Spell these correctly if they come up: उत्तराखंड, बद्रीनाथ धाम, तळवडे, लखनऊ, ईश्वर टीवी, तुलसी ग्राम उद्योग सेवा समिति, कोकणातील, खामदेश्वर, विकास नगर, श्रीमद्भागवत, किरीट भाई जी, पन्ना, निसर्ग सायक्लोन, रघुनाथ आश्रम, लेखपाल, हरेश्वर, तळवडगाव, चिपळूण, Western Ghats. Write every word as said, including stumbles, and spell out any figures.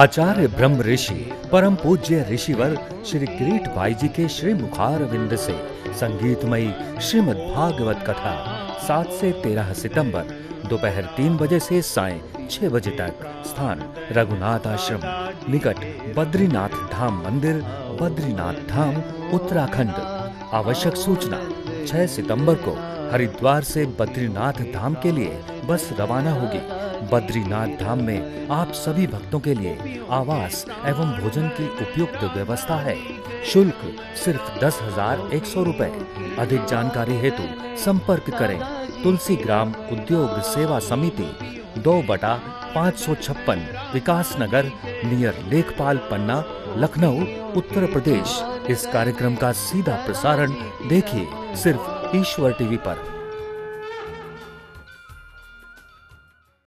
आचार्य ब्रह्म ऋषि परम पूज्य ऋषिवर श्री किरीट भाई जी के श्री मुखारविंद से संगीतमयी श्रीमद्भागवत कथा सात से तेरह सितंबर दोपहर तीन बजे से साय छह बजे तक। स्थान रघुनाथ आश्रम निकट बद्रीनाथ धाम मंदिर, बद्रीनाथ धाम, उत्तराखंड। आवश्यक सूचना छह सितंबर को हरिद्वार से बद्रीनाथ धाम के लिए बस रवाना होगी। बद्रीनाथ धाम में आप सभी भक्तों के लिए आवास एवं भोजन की उपयुक्त व्यवस्था है। शुल्क सिर्फ दस हजार एक सौ रूपए। अधिक जानकारी हेतु संपर्क करें तुलसी ग्राम उद्योग सेवा समिति, दो बटा पाँच सौ छप्पन विकास नगर, नियर लेखपाल, पन्ना, लखनऊ, उत्तर प्रदेश। इस कार्यक्रम का सीधा प्रसारण देखिए सिर्फ ईश्वर टीवी पर।